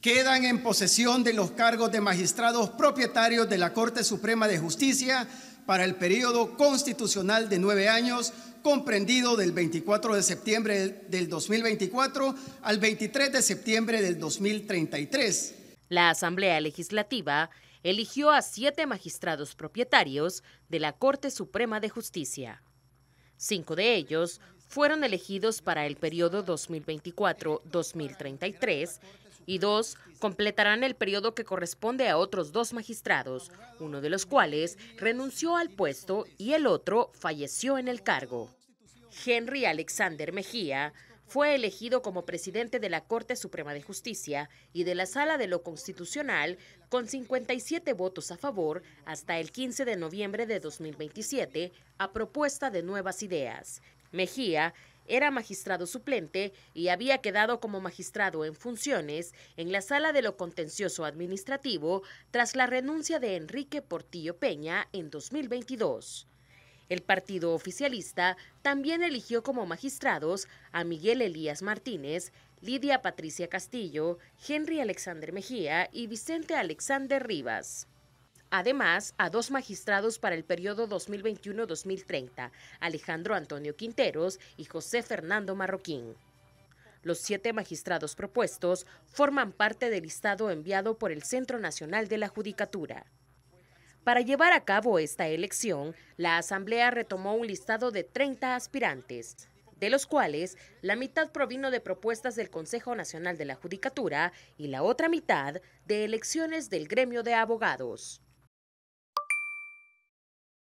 quedan en posesión de los cargos de magistrados propietarios de la Corte Suprema de Justicia para el periodo constitucional de 9 años, comprendido del 24 de septiembre del 2024 al 23 de septiembre del 2033. La Asamblea Legislativa eligió a 7 magistrados propietarios de la Corte Suprema de Justicia. 5 de ellos fueron elegidos para el periodo 2024-2033 y 2 completarán el periodo que corresponde a otros 2 magistrados, uno de los cuales renunció al puesto y el otro falleció en el cargo. Henry Alexander Mejía fue elegido como presidente de la Corte Suprema de Justicia y de la Sala de lo Constitucional con 57 votos a favor hasta el 15 de noviembre de 2027 a propuesta de Nuevas Ideas. Mejía era magistrado suplente y había quedado como magistrado en funciones en la Sala de lo Contencioso Administrativo tras la renuncia de Enrique Portillo Peña en 2022. El partido oficialista también eligió como magistrados a Miguel Elías Martínez, Lidia Patricia Castillo, Henry Alexander Mejía y Vicente Alexander Rivas. Además, a 2 magistrados para el periodo 2021-2030, Alejandro Antonio Quinteros y José Fernando Marroquín. Los 7 magistrados propuestos forman parte del listado enviado por el Centro Nacional de la Judicatura. Para llevar a cabo esta elección, la Asamblea retomó un listado de 30 aspirantes, de los cuales la mitad provino de propuestas del Consejo Nacional de la Judicatura y la otra mitad de elecciones del Gremio de Abogados.